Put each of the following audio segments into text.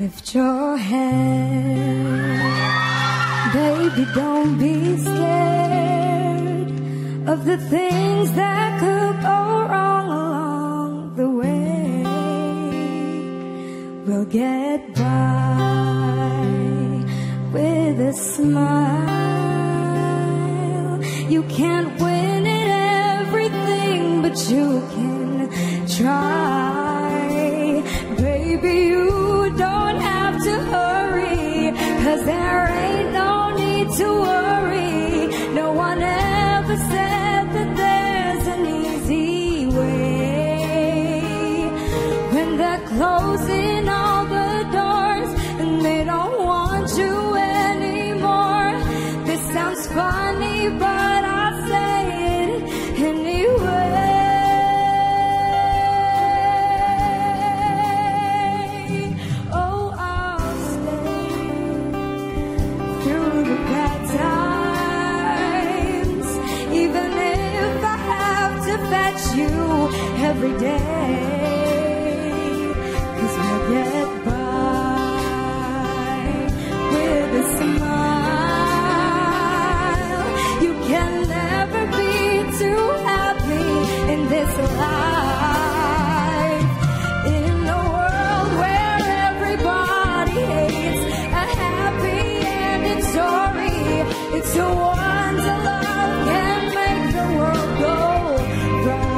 Lift your head, baby, don't be scared of the things that could go wrong along the way. We'll get by with a smile. You can't win at everything, but you can try. Baby, you don't have to hurry, 'cause there ain't no need to worry. No one ever said that there's an easy way. When they're closing all the doors and they don't want you anymore, this sounds funny, but I say it anyway. Every day, 'cause we'll get by with a smile. You can never be too happy in this life. In a world where everybody hates a happy ending story, it's a wonder love can make the world go round.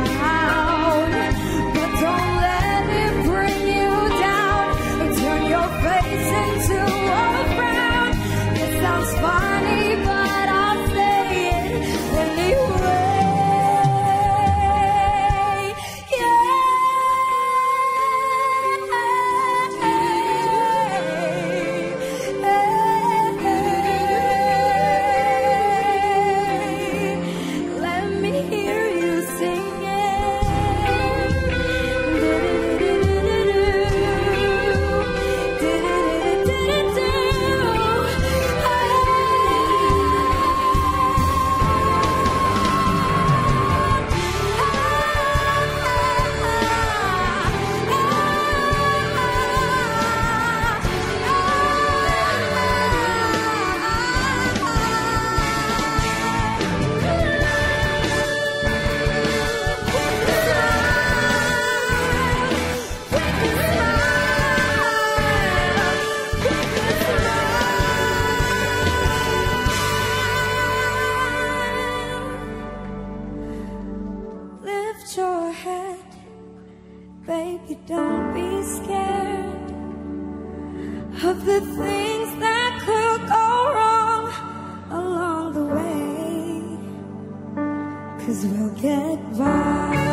Baby, don't be scared of the things that could go wrong along the way, 'cause we'll get by.